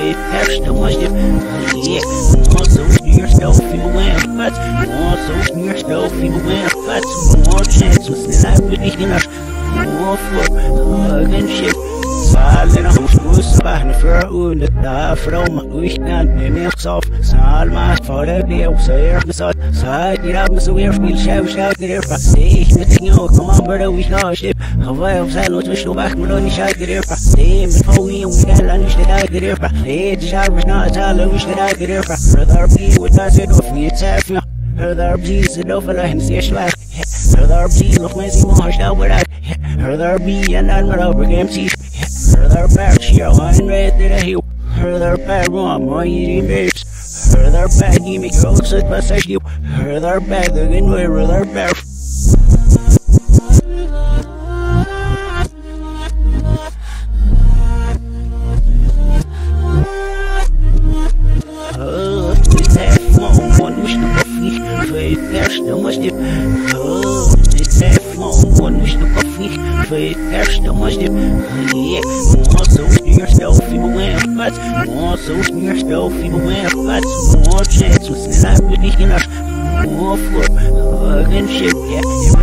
it has to worship. Also, yourself, people laugh, but also, yourself, people laugh, but more chances that I've been eating up. More for than shit. Silent house, and for all the from which none in itself. Salma for the deal, sir. Side it up, so we're still shout there. But see, nothing you come on, brother, we saw ship. However, silent was so back, Meloni shot the river. Same before we got lunch that I could hear. Hey, the shop was not all wish that I could hear. Brother, please, what does it off? It's half now. Brother, please, it over and see a slash. Brother, please, look, my see more shout with that. Brother, be and I'm over game season. Her back, she a one red that I heal. Her back, one more eating babes. Her back, give me girls that must I do. Her back, the good way, her back. Oh, it's half long, one wish to coffee. Faith, there's no much dip. Oh, it's half long, one wish to coffee. Faith, there's no much dip. Yeah. More so near still people wear flats, more chances that I would be enough. More for than shit, yeah,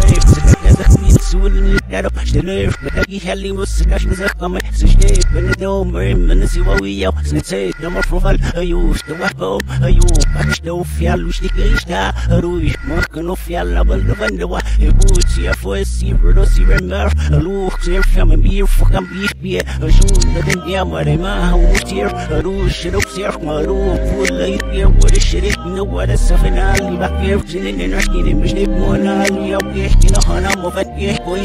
it raves as a meat soon that up the nerve, but I get hell was slash as a comment, so shape and the dome, and see what we are. Since I no more for all, I used to walk home, I used to know Fialu Stikista, a Ruish, Marcano Fialabal, the Vandawa, a boots here for a sea, Rodosi Render, a look, their family beer for can be a shoe that in the Amarema, who's here, a rush, a observe, my room, full light here, what a shit, no water, seven, I'll be back here, chilling in her skin, and Miss Mona, we are getting a honor of a dear boy.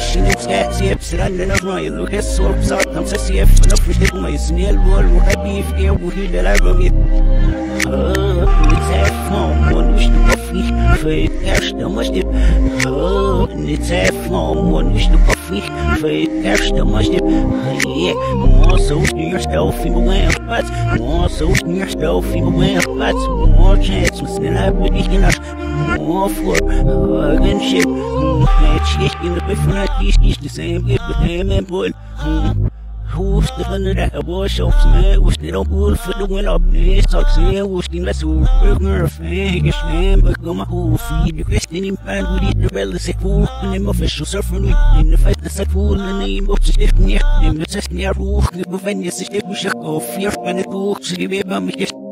It's running of my look at soaps out, comes a safe enough with my snail wall, what I beef here, who he delivered it. Oh, it's half home, one wish to coffee, faith, cash, the much dip. Oh, it's half home, one wish to coffee, faith, cash, the much dip. Yeah, more so near stealth in the way of bats, more so near stealth in the way of bats, more chances than I would be enough. More for than ship. In the before this is the same with the name and boy. Who's the thunder that a wash of smack was the pool for the wind of the socks here was the mess of burger fang and but come who feed the question in pan with it the well the sick fool the name of official suffering in the fight the sick fool the name of the stiff near the test near who the venue is the wish of fear and the talk to the baby.